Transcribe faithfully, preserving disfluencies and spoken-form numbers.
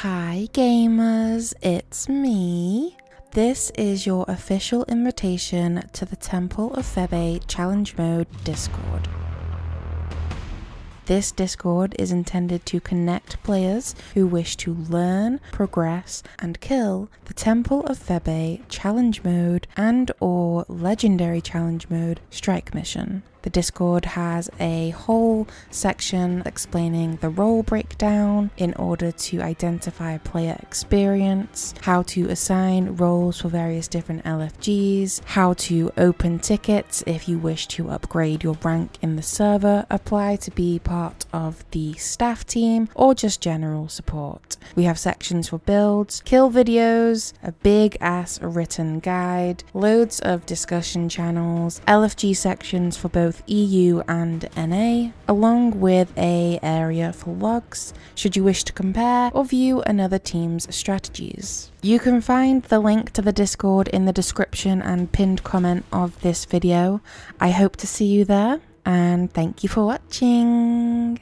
Hi gamers, it's me. This is your official invitation to the Temple of Febe Challenge Mode Discord. This Discord is intended to connect players who wish to learn, progress, and kill the Temple of Febe Challenge Mode and or Legendary Challenge Mode Strike Mission. The Discord has a whole section explaining the role breakdown in order to identify player experience, how to assign roles for various different L F Gs, how to open tickets if you wish to upgrade your rank in the server, apply to be part of the staff team, or just general support. We have sections for builds, kill videos, a big ass written guide, loads of discussion channels, L F G sections for both E U and N A, along with a area for logs should you wish to compare or view another team's strategies. You can find the link to the Discord in the description and pinned comment of this video. I hope to see you there, and thank you for watching.